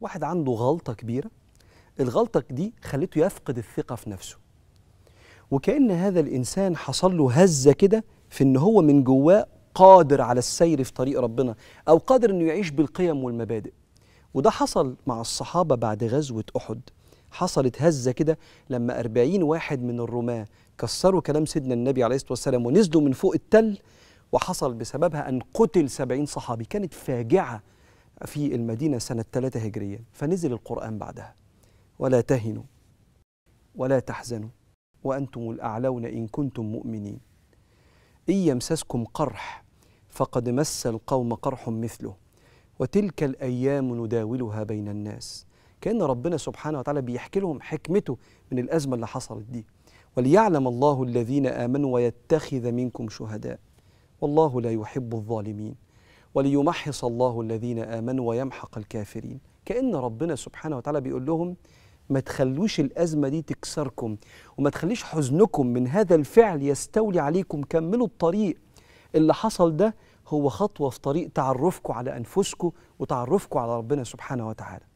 واحد عنده غلطة كبيرة، الغلطة دي خلته يفقد الثقة في نفسه، وكأن هذا الإنسان حصل له هزة كده في إن هو من جواه قادر على السير في طريق ربنا، أو قادر إنه يعيش بالقيم والمبادئ. وده حصل مع الصحابة بعد غزوة أحد، حصلت هزة كده لما 40 واحد من الرماة كسروا كلام سيدنا النبي عليه الصلاة والسلام ونزلوا من فوق التل، وحصل بسببها أن قتل 70 صحابي. كانت فاجعة في المدينة سنة 3 هجريا، فنزل القرآن بعدها: ولا تهنوا ولا تحزنوا وأنتم الأعلون إن كنتم مؤمنين، إن يمسسكم قرح فقد مس القوم قرح مثله، وتلك الأيام نداولها بين الناس. كأن ربنا سبحانه وتعالى بيحكي لهم حكمته من الأزمة اللي حصلت دي. وليعلم الله الذين آمنوا ويتخذ منكم شهداء والله لا يحب الظالمين، وليمحص الله الذين آمنوا ويمحق الكافرين. كأن ربنا سبحانه وتعالى بيقول لهم ما تخلوش الأزمة دي تكسركم، وما تخليش حزنكم من هذا الفعل يستولي عليكم، كملوا الطريق. اللي حصل ده هو خطوة في طريق تعرفكم على أنفسكم وتعرفكم على ربنا سبحانه وتعالى.